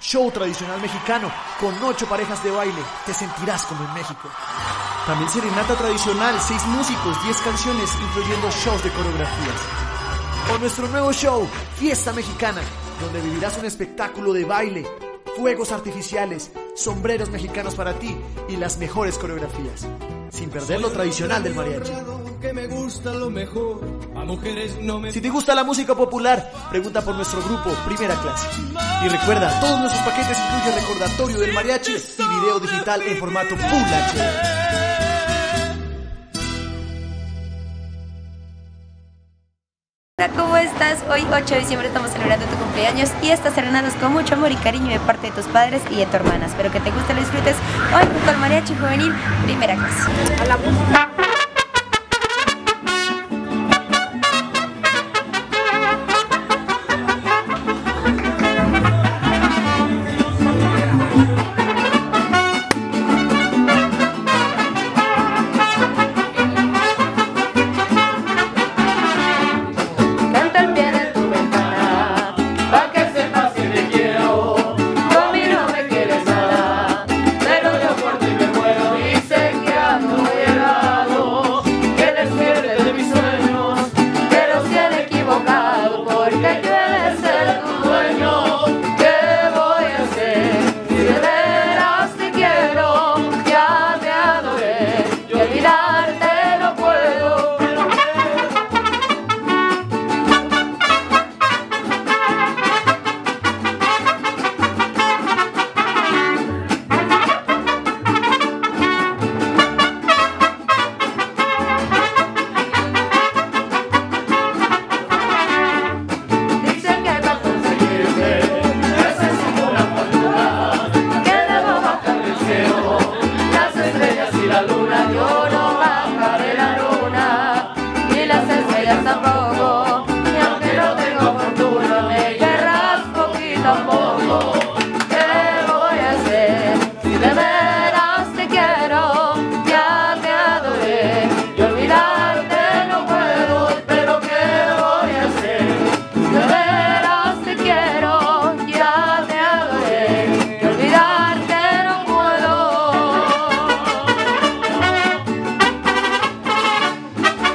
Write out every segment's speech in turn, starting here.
Show tradicional mexicano con 8 parejas de baile. Te sentirás como en México. También serenata tradicional, 6 músicos, 10 canciones, incluyendo shows de coreografías. O nuestro nuevo show, Fiesta Mexicana, donde vivirás un espectáculo de baile, fuegos artificiales, sombreros mexicanos para ti y las mejores coreografías. Sin perder lo tradicional del mariachi. Que me gusta lo mejor, a mujeres no me... Si te gusta la música popular, pregunta por nuestro grupo Primera Clase. Y recuerda, todos nuestros paquetes incluyen recordatorio del mariachi y video digital en formato Full HD. ¿Cómo estás? Hoy 8 de diciembre estamos celebrando tu cumpleaños y estas serenadas con mucho amor y cariño de parte de tus padres y de tu hermana. Espero que te guste y lo disfrutes hoy junto al Mariachi Juvenil Primera Clase. Hola.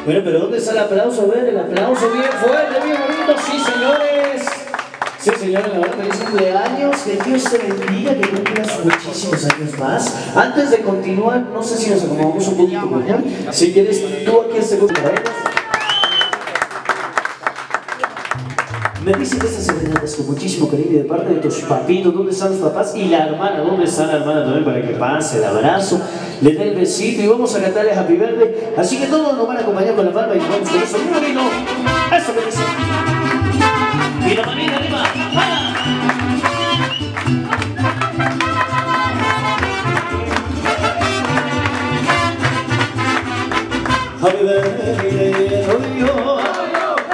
Bueno, pero ¿dónde está el aplauso? A ver, el aplauso bien fuerte, bien bonito. Sí, señores. Sí, señores, la verdad, feliz cumpleaños. Que Dios te bendiga, que cumplas muchísimos años más. Antes de continuar, no sé si nos acomodamos un poquito mañana. Si quieres, tú aquí este cumpleaños. Me dicen que estas serenadas con muchísimo cariño de parte de tus papitos. ¿Dónde están los papás? Y la hermana, ¿dónde está la hermana también? Para que pase el abrazo, le dé el besito y vamos a cantarle Happy Birthday. Así que todos nos van a acompañar con la palma y vamos con eso. ¡Mira, vino! ¡Eso me dice! ¡Y la manita arriba! ¡Para! Happy Birthday to you.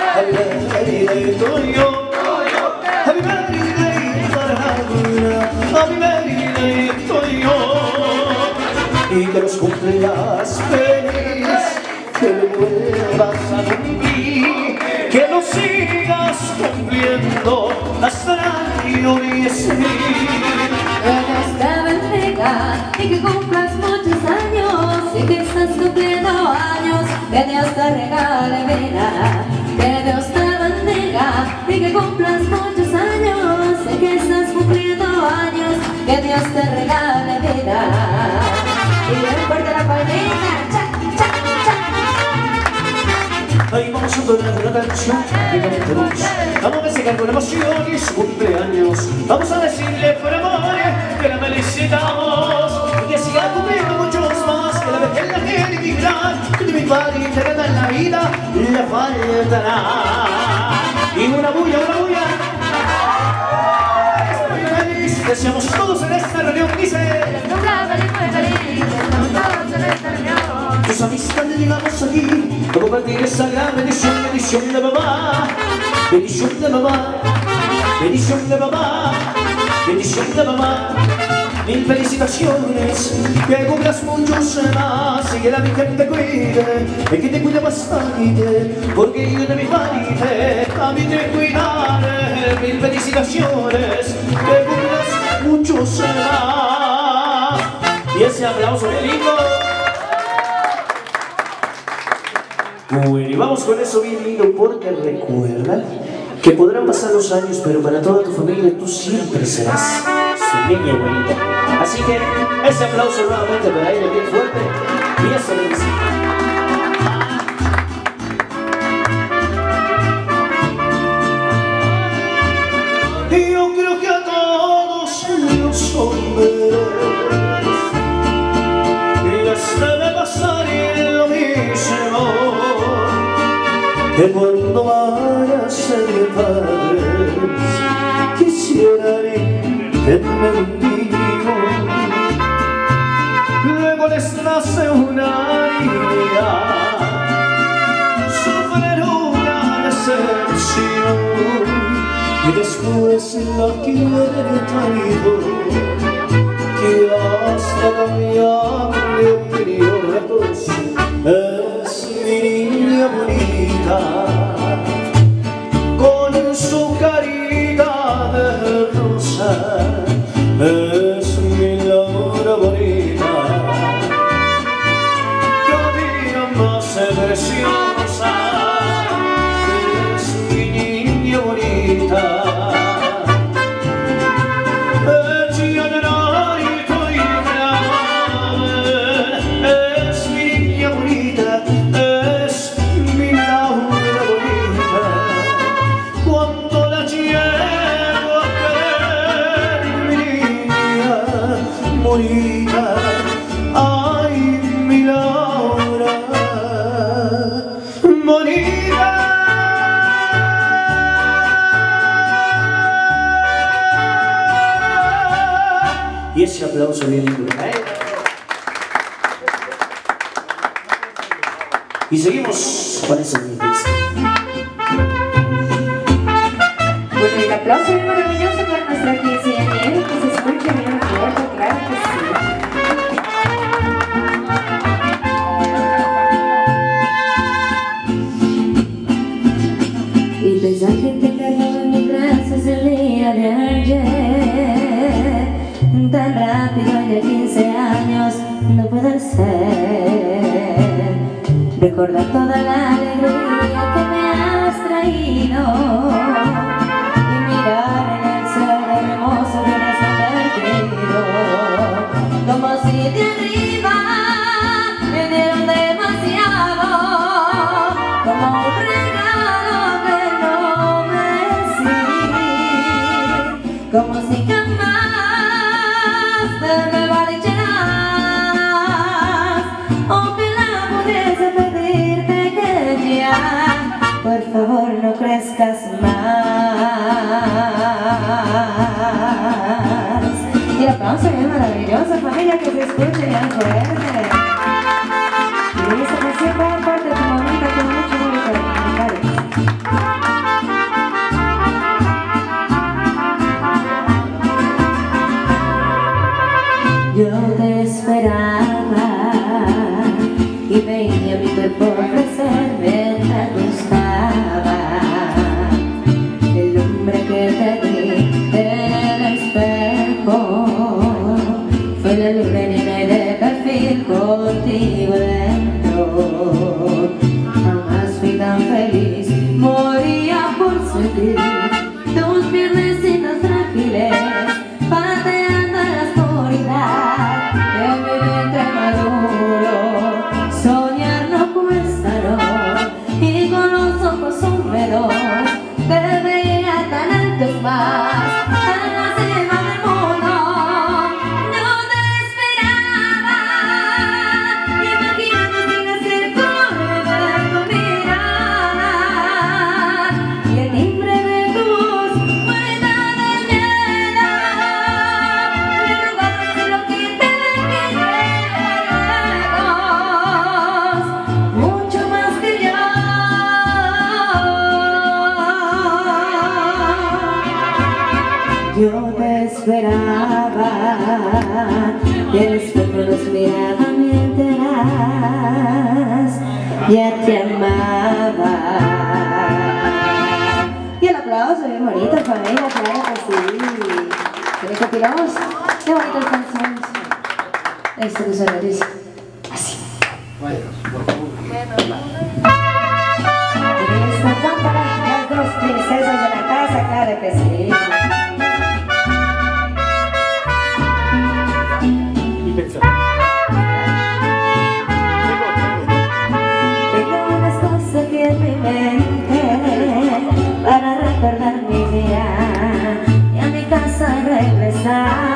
Happy birthday to you. Happy birthday, Sarabuna. Happy birthday to you. Y que los cumplas feliz, que lo vuelvas a cumplir, que lo sigas cumpliendo hasta el año 10.000. Dios te bendiga y que cumplas muchos años y que estás cumpliendo años, que Dios te regale vida. Que Dios te bendiga y que cumplas muchos años, y que estás cumpliendo años, que Dios te regale vida. Y bien fuerte la palmita, cha, cha, cha. Ahí vamos a donar una canción, vamos a besar con emoción y su cumpleaños. Vamos a decirle por amor que la felicitamos y que siga cumpliendo muchos más, que la vejez la tiene que mirar, que mi padre te gana en la vida. La faltará y una bulla estoy feliz, deseamos todos en esta reunión dice Tus amistades llegamos aquí a compartir esa gran bendición, bendición de mamá, bendición de mamá, bendición de mamá, bendición de mamá. Mil felicitaciones, que cumplas muchos más y que la Virgen te cuide, y que te cuide bastante, porque yo de mi parte también te cuidaré. Mil felicitaciones, que cumplas muchos más. Y ese aplauso de lindo. Bueno, y vamos con eso bien lindo, porque recuerda que podrán pasar los años, pero para toda tu familia tú siempre serás su niña bonita. Así que ese aplauso nuevamente para ella bien fuerte y eso le dice. Yo creo que a todos los hombres les debe pasar lo mismo, que cuando van a ser padres quisieran tener un niño, luego les nace una niña, sufren una decepción y después la quieren traído, que hasta cambiar de opinión. Es mi niña bonita, con su carita de rosa. Es mi Laura bonita, cada día más preciosa. Es mi niña bonita, ella de narco y de. Es mi niña bonita, es mi Laura bonita. Cuando la bonita, ay mi Laura bonita. Y ese aplauso bien lindo, ¿eh? Y seguimos con ese mismo. Pues el aplauso es maravilloso para nuestra quinceañera, que se escuche bien fuerte, claro que sí. Y pensar que te cayó en mis brazos el día de ayer, tan rápido ya 15 años no puede ser. Recordar toda la alegría que me has traído y mirar en el cielo hermoso que nos ha perdido, como si de arriba me dieron demasiado, como un regalo que no merecí, como si jamás te me marcharas, aunque la pudiese pedirte que ya por favor no crezcas más. Y la pausa es maravillosa, familia, que se escuche bien fuerte. Y esa canción va a parte de tu mamita con mucho bonito. Yo te esperaba y veía mi cuerpo crecer mientras tú estabas. esperaba, del espejo nos miraba mientras ya te amaba. Y el aplauso bien bonito, familia, claro que sí. ¿Quieres que tiramos? Qué bonitas canciones. Esto que suena es así. Bueno, estas son para las dos princesas de la casa, claro que sí. Tengo unas cosas que en mi mente para recordar mi vida y a mi casa regresar.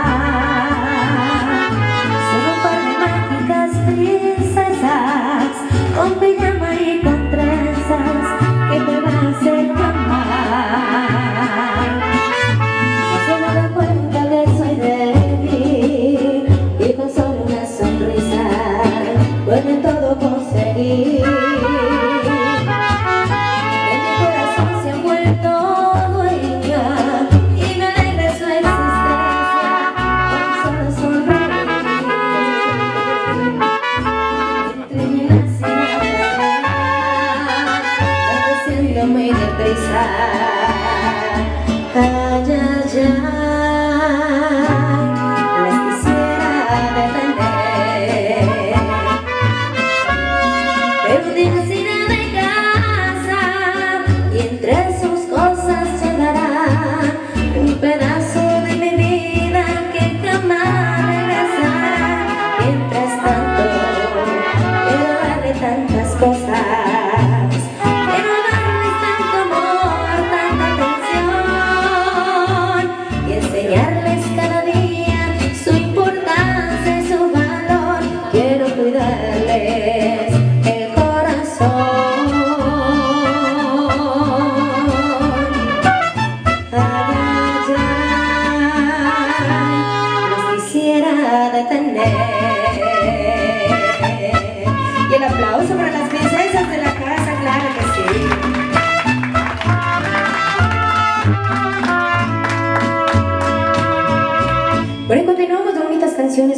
Son un par de mágicas princesas con pijama y con trenzas que me van a hacer cambiar. No se me da cuenta que soy de ti y con solo una sonrisa pueden todo conseguir.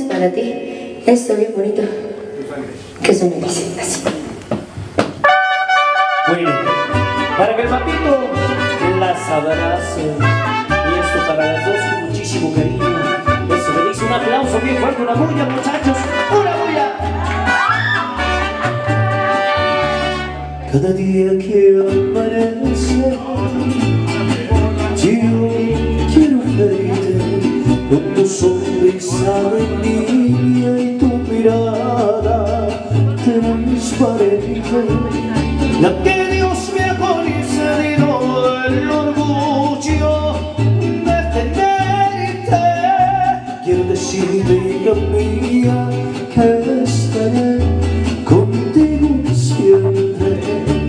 Para ti, esto bien bonito que se me dice así. Bueno, para que el papito las abrace, y esto para las dos con muchísimo cariño. Eso me dice un aplauso bien fuerte, una bulla, muchachos, una bulla. Cada día que aparece, yo quiero verte con tu sonrisa de niña y tu mirada te transparente, la que Dios me ha concedido el orgullo de tenerte. Quiero decirte, hija mía, que estaré contigo siempre.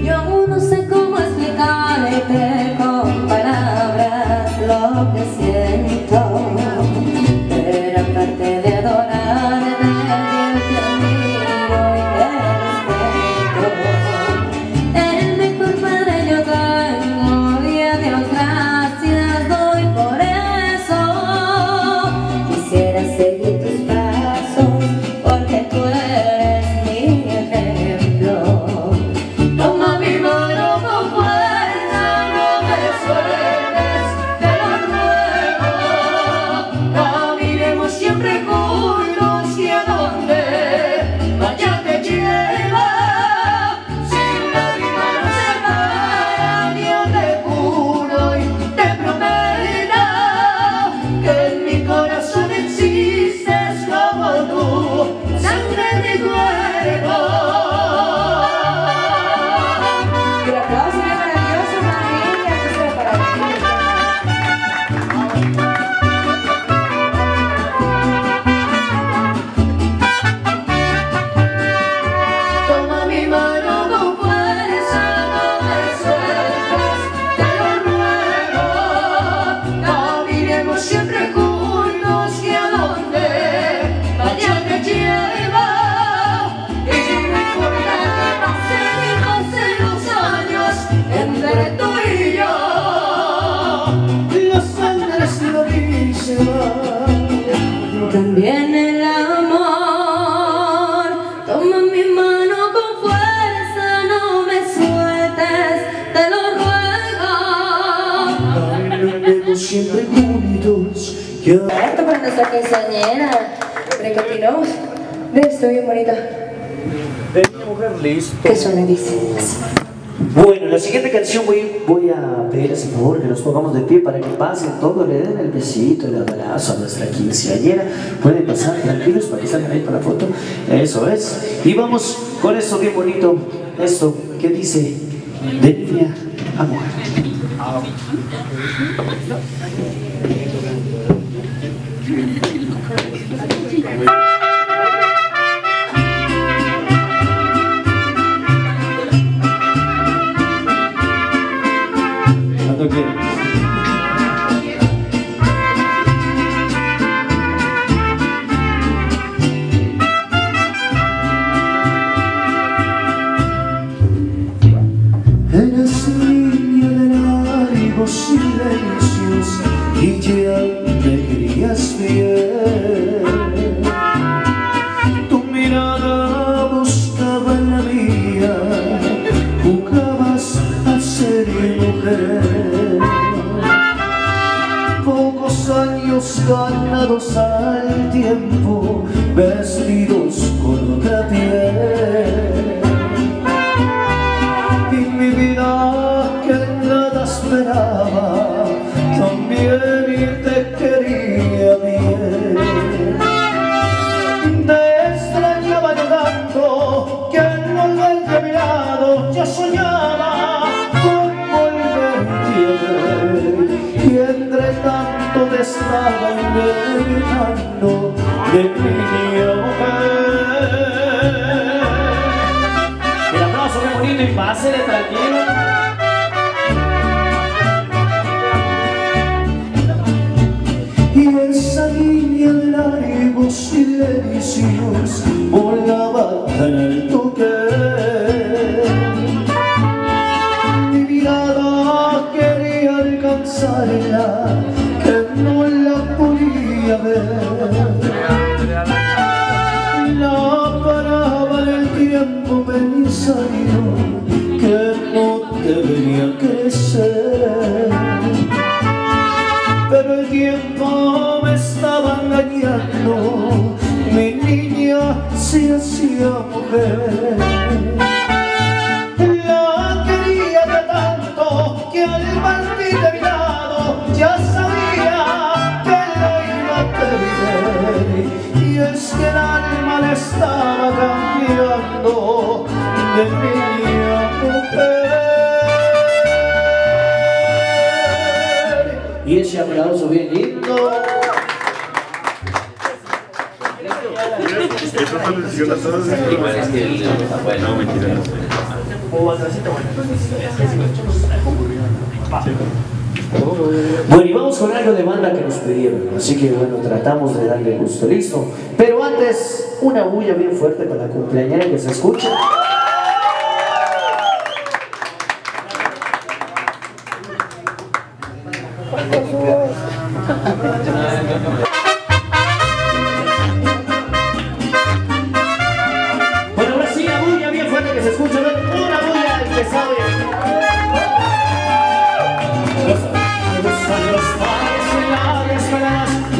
Yo aún no sé cómo explicarte con palabras lo que siento. Eres mejor también el amor. Toma mi mano con fuerza, no me sueltes, te lo ruego. Bailaremos siempre juntos. Esto para nuestra quinceañera. Recontinuamos. Estoy bien bonita. De mi mujer, listo. ¿Qué son le dices? Bueno, la siguiente canción voy a pedirles por favor que nos pongamos de pie para que pasen todos, le den el besito, el abrazo a nuestra quinceañera. Pueden pasar tranquilos para que salgan ahí para la foto. Eso es. Y vamos con eso bien bonito. Esto que dice de niña a mujer. Eres niña de largos silencios y ya me querías bien. Tu mirada buscaba en la mía, jugabas a ser mujer. Pocos años ganados al tiempo, vestidos con otra piel. También te quería bien. Te extrañaba tanto que al volverte a mi lado yo soñaba con volverte a ver. Y entre tanto te estaba inventando de mi niña mujer. El aplauso muy bonito y pásele tranquilo. Silencios volaba tan alto que mi mirada quería alcanzarla, que no la podía ver. La paraba el tiempo pensando que no debería crecer, pero el tiempo me estaba engañando. Mi niña se hacía mujer. La quería tanto que al partir de mi lado ya sabía que la iba a perder. Y es que el alma le estaba cambiando de niña mujer. Y ese aplauso bien lindo. Eso fue la decisión de todos. No, mentira. Bueno, y vamos con algo de banda que nos pidieron. Así que bueno, tratamos de darle gusto. Listo. Pero antes, una bulla bien fuerte para la cumpleañera que se escucha.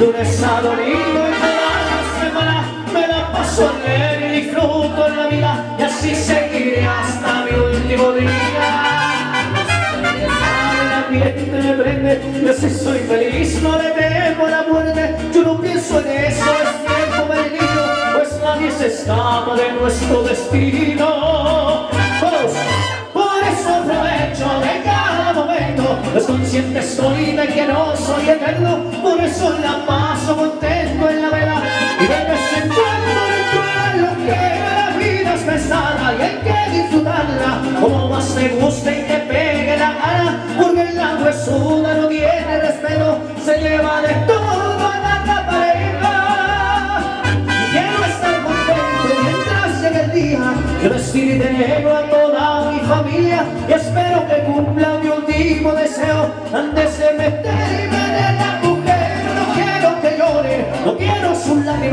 Lunes a domingo y toda la semana me la paso a leer y disfruto en la vida, y así seguiré hasta mi último día. El ambiente me prende, yo sí soy feliz, no le temo a la muerte. Yo no pienso en eso, es tiempo perdido, pues nadie se escapa de nuestro destino. Por eso aprovecho de cada momento, pues consciente estoy de que no soy eterno. Por eso la paso contento en la vela, y de vez en cuando recuerdo lo que la vida es pesada, y hay que disfrutarla como más te guste y te pegue la gana. Porque en la huesuda no tiene respeto, se lleva de todo a la capareja. Y quiero estar contento mientras llegue el día, que respiriré a toda mi familia, y espero que cumpla mi último deseo antes de meterme en el agujero. No quiero que llore, no quiero sus lágrimas.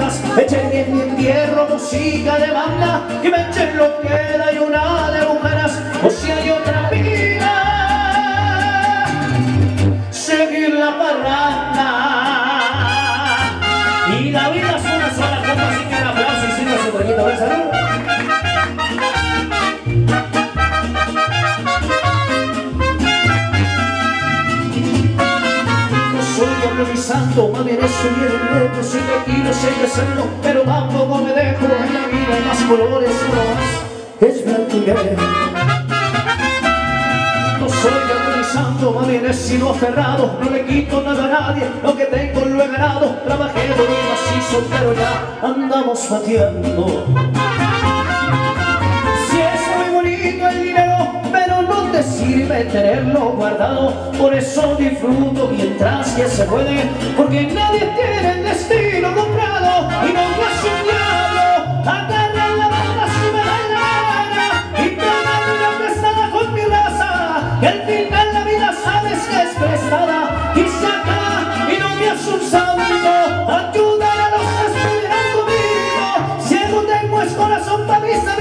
bolsita de banda y me eché lo que da y una de bucanas, o si hay otra vida, seguir la parranda. Y la vida es una sola cosa, así que un aplauso y sirve su poquito de salud. Improvisando, más bien eso y el reto, soy tranquilo, sé que hacerlo, pero tampoco me dejo. En la vida hay más colores, no más es mi alquiler. No soy improvisando, más bien es sino aferrado, no le quito nada a nadie, lo que tengo lo he ganado, trabajé duro así soltero, ya andamos pateando. Si es muy bonito el dinero, pero no te sirve tenerlo guardado, por eso disfruto mientras que se puede, porque nadie tiene el destino comprado y no lo hace un diablo. Agarra la banda si me da la gana y toma una prestada con mi raza, que al final la vida sabes que es prestada y saca y no me hace un saludo. Ayudar a los que estuvieran conmigo, si aún tengo el corazón para mis amigos.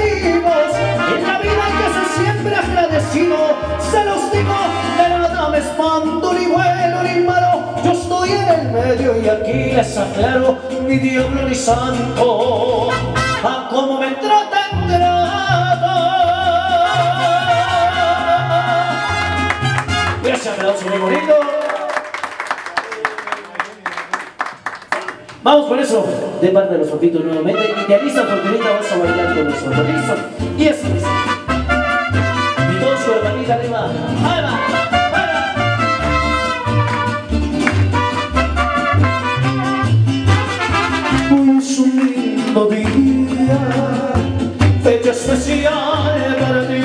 Se los digo, de nada me espanto, ni bueno ni malo, yo estoy en el medio y aquí les aclaro, ni diablo ni santo, a cómo me tratan de nada. Gracias, aplauso muy bonito. Vamos por eso, de parte de los papitos nuevamente, y te avisan porque ahorita vas a bailar con nosotros, ¿listo? Y eso es. Arriba, arriba, arriba. Es un lindo día, fecha especial para ti.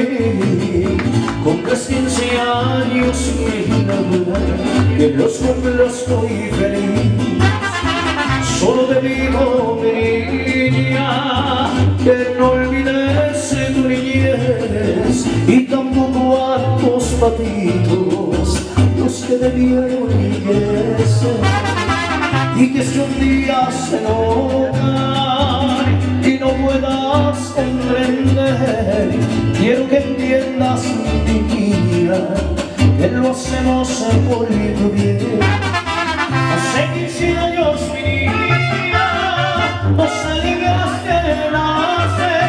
Compras 15 años y me enamoré, y en los cumpleaños estoy feliz. Solo te digo, mi niña, que no olvides tu niñez y tampoco a tus patitos, los que debieron riqueza, y que si un día se enojan y no puedas comprender, quiero que entiendas, mi niña, que lo hacemos por tu bien. Hace 15 años, mi niña, nos alegraste de nacer.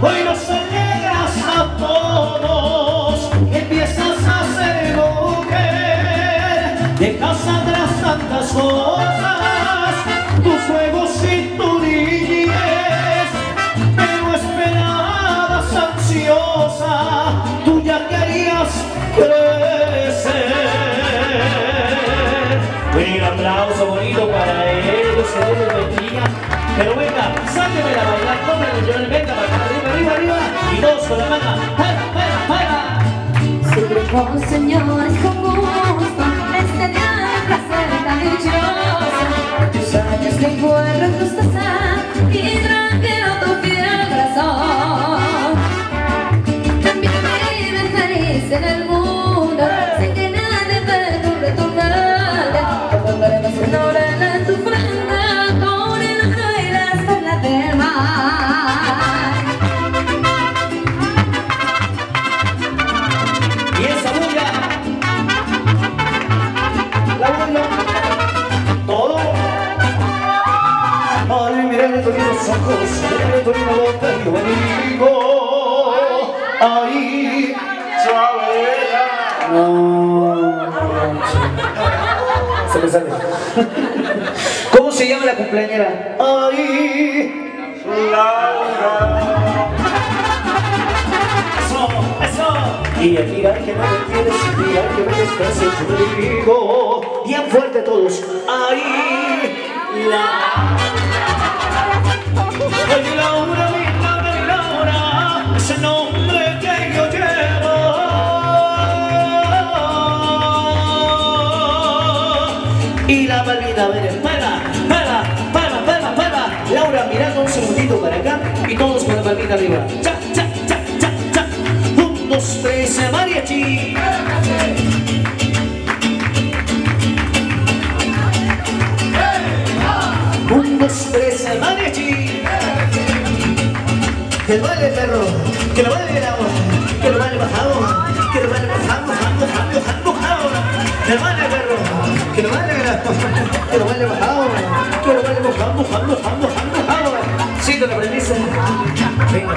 Hoy nos alegras a todos, empiezas a ser mujer, dejas atrás tantas cosas, tus juegos y tu niñez, pero esperabas ansiosa, tú ya querías crecer. Un aplauso bonito para ellos, que Dios los bendiga. Pero venga, sáquenme la bailar, cómprale, yo le venga para acá. Arriba, arriba, y dos con la mano, para, para. Su grupo, señores, como gusto, este día en plaza religiosa. Tus años que fueron frustradas y trajeron tu fiel corazón. También viven feliz en el mundo, sé que nadie ve tu retornada. Te volveremos en hora en tu franja, con el oro y las tablas del mar. Ojos, tu nota y venigo, ahí, chavera. No, se me sale. ¿Cómo se llama la cumpleañera? Ahí, Laura. Eso, eso. Y el mirar que no me tienes, el mirar que me despreces, yo le digo, bien fuerte todos, ahí, Laura. Mi Laura, mi Laura, mi Laura, es el nombre que yo llevo. Y la palmita, a ver, palma. Laura, mirando un segundito para acá y todos con la palmita arriba. Cha, cha, cha, cha, cha. 1, 2, 3, mariachi. Hey, 1, 2, 3, mariachi. Que lo vale el perro, que lo vale el agua, que lo vale el pasado, que lo vale el pasado, que lo vale el perro, que lo vale el agua, que lo vale el pasado, que lo vale el pasado, mojado. Si te lo aprendiste, venga.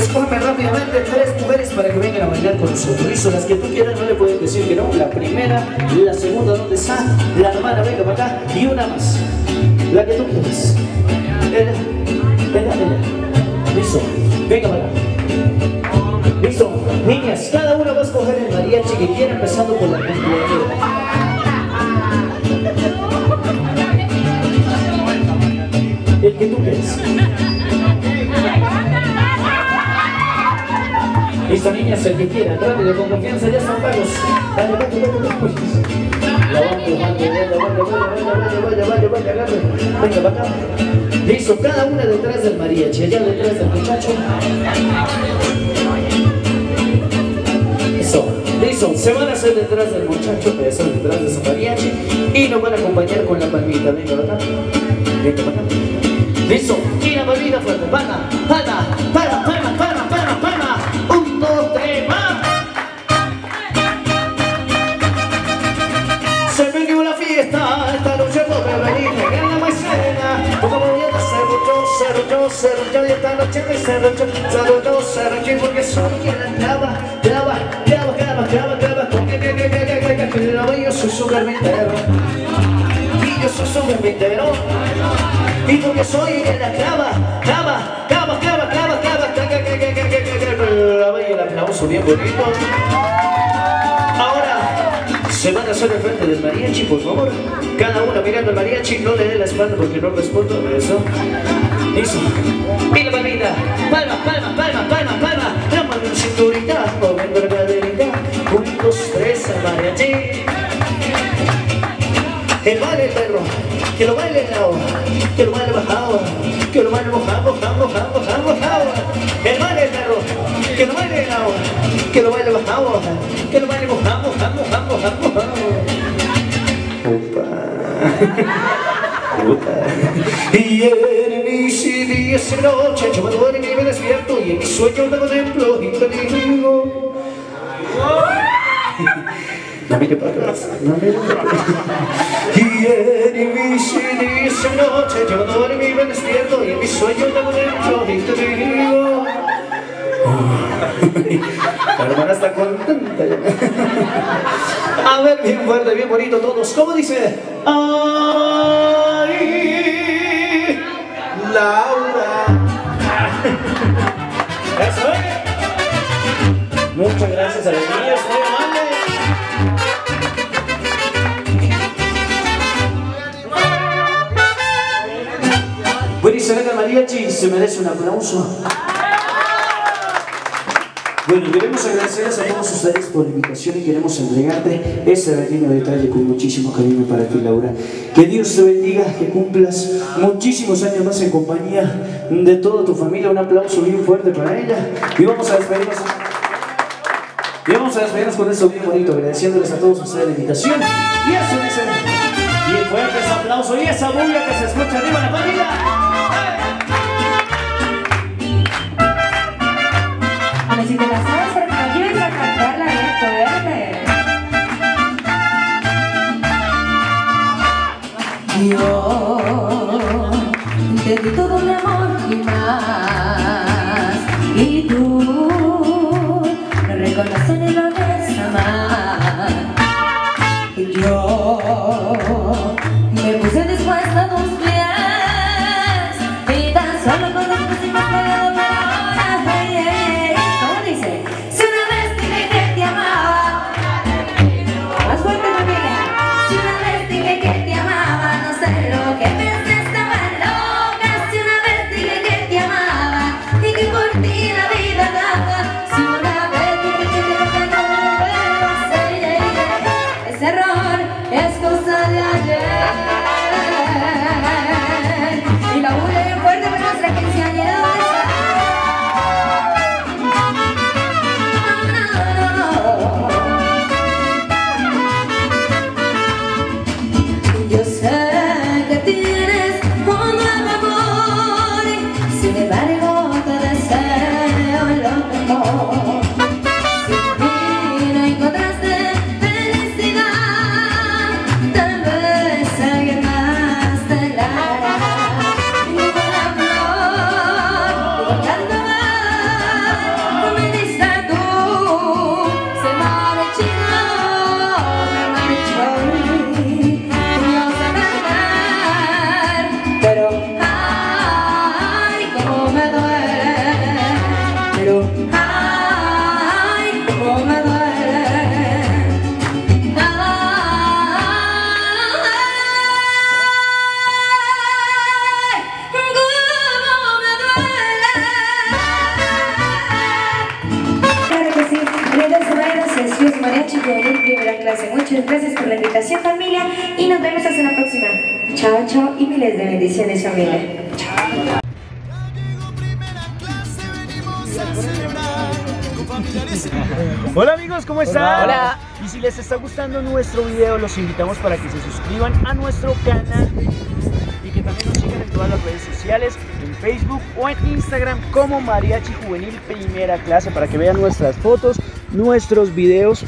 Escógeme rápidamente 3 mujeres para que vengan a bailar con nosotros. Hizo las que tú quieras, no le puedes decir que no. La primera, la segunda, ¿dónde está? La hermana, venga para acá. Y una más, la que tú quieras. Venga. Listo, venga para acá. Listo, niñas, cada una va a escoger el mariachi que quiera, empezando por la gente. El que tú quieras. Listo, niñas, el que quiera, rápido, con confianza, ya están pagos. Dale, vaya. Listo, cada una detrás del mariachi, allá detrás del muchacho. Listo, se van a hacer detrás del muchacho, que son detrás de su mariachi, y nos van a acompañar con la palmita. Venga para acá. Listo, y la palmita fuerte, para. 1, 2, 3, ¡va! Se me dio la fiesta, esta noche podrá venir, gana más cena. Cerro yo y esta noche me cerro yo porque soy quien la clava porque yo soy su carpintero y porque soy quien la clava. Y el aplauso bien bonito. Ahora se van a hacer el frente del mariachi, por favor, cada uno mirando al mariachi, no le dé la espalda porque no respondo a eso. Listo. Y la palmita. Palma. La mano en cinturita, moviendo la caderita. 1, 2, 3, al mariachi. El baile el perro, que lo baile el lado, que lo baile bajado, que lo baile mojado. El baile el perro, que lo baile el lado, que lo baile bajado, que lo baile mojado. Opa. Y días y noches yo me duermo y me despierto, y en mi sueño me contemplo y te digo, no mire para atrás, Y en mis días y noches yo me duermo y me despierto, y en mi sueño me contemplo y te digo. La hermana está contenta. A ver, bien fuerte, bien bonito todos. ¿Cómo dice? ¡Ay, Laura! Eso es. Muchas gracias a los niños, muy amables. Buenísimo, venga mariachi, se merece un aplauso. Bueno, queremos agradecerles a todos ustedes por la invitación y queremos entregarte este pequeño detalle con muchísimo cariño para ti, Laura. Que Dios te bendiga, que cumplas muchísimos años más en compañía de toda tu familia. Un aplauso bien fuerte para ella. Y vamos a despedirnos. Con esto bien bonito, agradeciéndoles a todos ustedes la invitación. Y eso dice. Y el fuerte aplauso y esa bulla que se escucha arriba en la familia. A ver si te la sabes, porque me ayudes a cantarla en esto, ¿verde? Yo te di todo mi amor y más, y tú no reconoces ni lo ves amar. Yo me puse dispuesta a tus pies y tan solo con los pusimos pegados para Juvenil Primera Clase. Muchas gracias por la invitación, familia, y nos vemos hasta la próxima. Chao, chao, y miles de bendiciones, familia. Chao. Hola amigos, ¿cómo están? Hola. Y si les está gustando nuestro video, los invitamos para que se suscriban a nuestro canal y que también nos sigan en todas las redes sociales, en Facebook o en Instagram como Mariachi Juvenil Primera Clase, para que vean nuestras fotos, nuestros videos.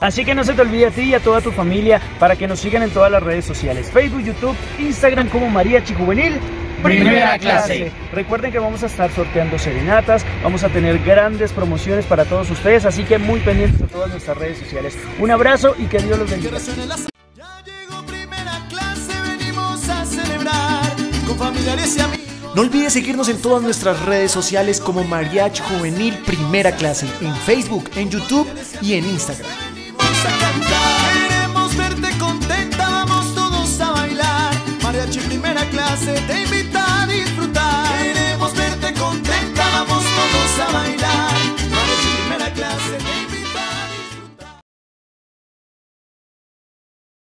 Así que no se te olvide a ti y a toda tu familia para que nos sigan en todas las redes sociales, Facebook, YouTube, Instagram como Mariachi Juvenil Primera Clase. Recuerden que vamos a estar sorteando serenatas, vamos a tener grandes promociones para todos ustedes, así que muy pendientes a todas nuestras redes sociales. Un abrazo y que Dios los bendiga. Ya llegó Primera Clase, venimos a celebrar con familiares y amigos. No olvides seguirnos en todas nuestras redes sociales como Mariachi Juvenil Primera Clase, en Facebook, en YouTube y en Instagram. Venimos a cantar, queremos verte contenta, vamos todos a bailar. Mariachi Primera Clase, te invitamos.